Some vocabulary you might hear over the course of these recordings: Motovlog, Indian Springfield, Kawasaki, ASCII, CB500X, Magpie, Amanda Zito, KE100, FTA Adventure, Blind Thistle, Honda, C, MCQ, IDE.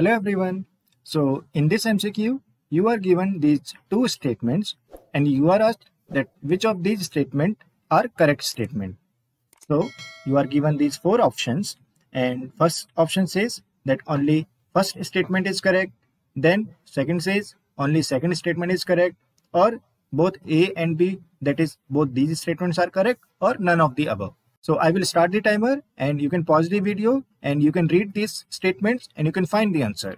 Hello everyone. So in this MCQ, you are given these two statements and you are asked that which of these statements are correct statement. So you are given these four options and first option says that only first statement is correct. Then second says only second statement is correct, or both A and B, that is both these statements are correct, or none of the above. So I will start the timer and you can pause the video and you can read these statements and you can find the answer.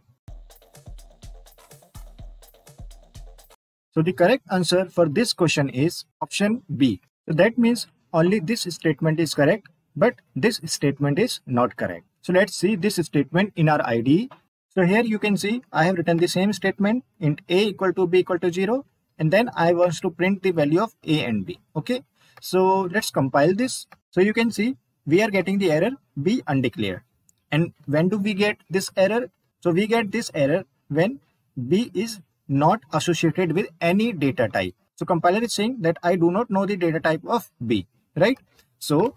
So the correct answer for this question is option B. So that means only this statement is correct, but this statement is not correct. So let's see this statement in our IDE. So here you can see I have written the same statement int A equal to B equal to 0. And then I want to print the value of A and B. Okay, so let's compile this. So you can see we are getting the error B undeclared. And when do we get this error? So we get this error when B is not associated with any data type. So compiler is saying that I do not know the data type of B, right? So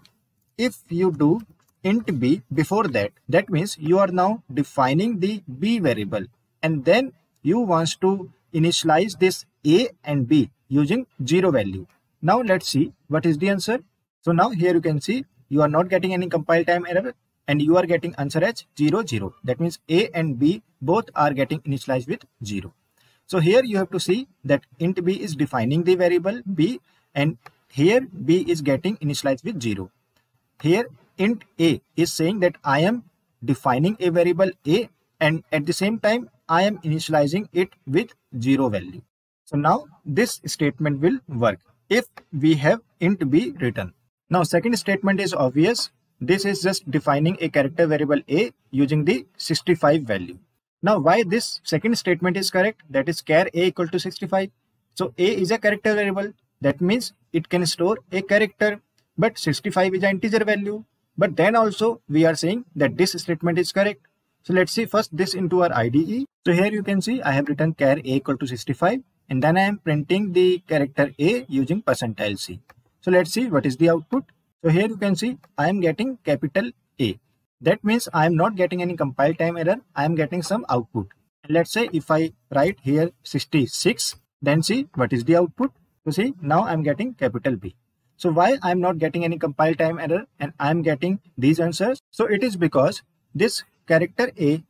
if you do int B before that, that means you are now defining the B variable. And then you want to initialize this A and B using 0 value. Now let's see what is the answer. So now here you can see you are not getting any compile time error and you are getting answer as 0, 0. That means A and B both are getting initialized with 0. So here you have to see that int B is defining the variable B and here B is getting initialized with 0. Here int A is saying that I am defining a variable A and at the same time I am initializing it with 0 value. So now this statement will work if we have int B written. Now second statement is obvious. This is just defining a character variable A using the 65 value. Now why this second statement is correct, that is char A equal to 65. So A is a character variable. That means it can store a character, but 65 is an integer value. But then also we are saying that this statement is correct. So let's see first this into our IDE. So here you can see I have written char A equal to 65 and then I am printing the character A using percentile C. So let's see what is the output. So here you can see I am getting capital A. That means I am not getting any compile time error. I am getting some output. And let's say if I write here 66, then see what is the output. So see now I am getting capital B. So why I am not getting any compile time error and I am getting these answers? So it is because this character A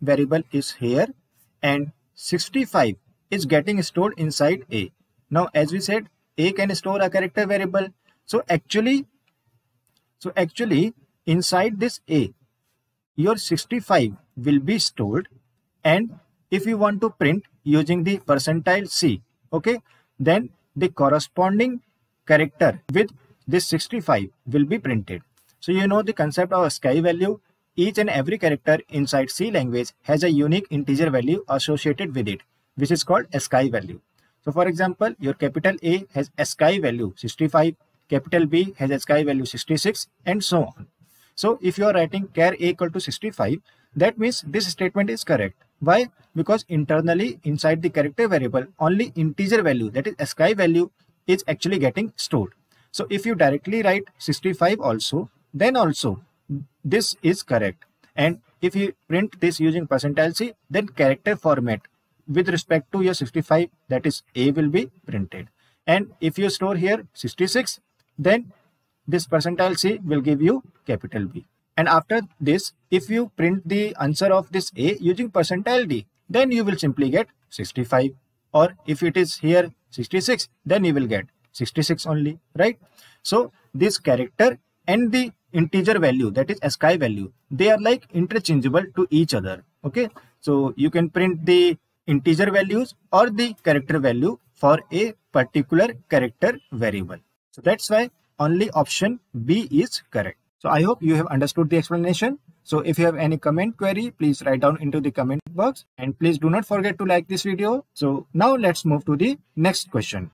variable is here and 65 is getting stored inside A. Now as we said, A can store a character variable. So actually inside this A, your 65 will be stored. And if you want to print using the percentile C, okay, then the corresponding character with this 65 will be printed. So you know the concept of ASCII value. Each and every character inside C language has a unique integer value associated with it, which is called ASCII value. So for example, your capital A has ASCII value 65, capital B has ASCII value 66, and so on. So if you are writing char A equal to 65, that means this statement is correct. Why? Because internally inside the character variable, only integer value, that is ASCII value, is actually getting stored. So if you directly write 65 also, then also this is correct. And if you print this using percentile C, then character format with respect to your 65, that is A, will be printed. And if you store here 66, then this percentile C will give you capital B. And after this, if you print the answer of this A using percentile D, then you will simply get 65. Or if it is here 66, then you will get 66 only, right? So this character and the integer value, that is ASCII value, they are like interchangeable to each other. Okay, so you can print the integer values or the character value for a particular character variable. So that's why only option B is correct. So I hope you have understood the explanation. So if you have any comment query, please write down into the comment box and please do not forget to like this video. So now let's move to the next question.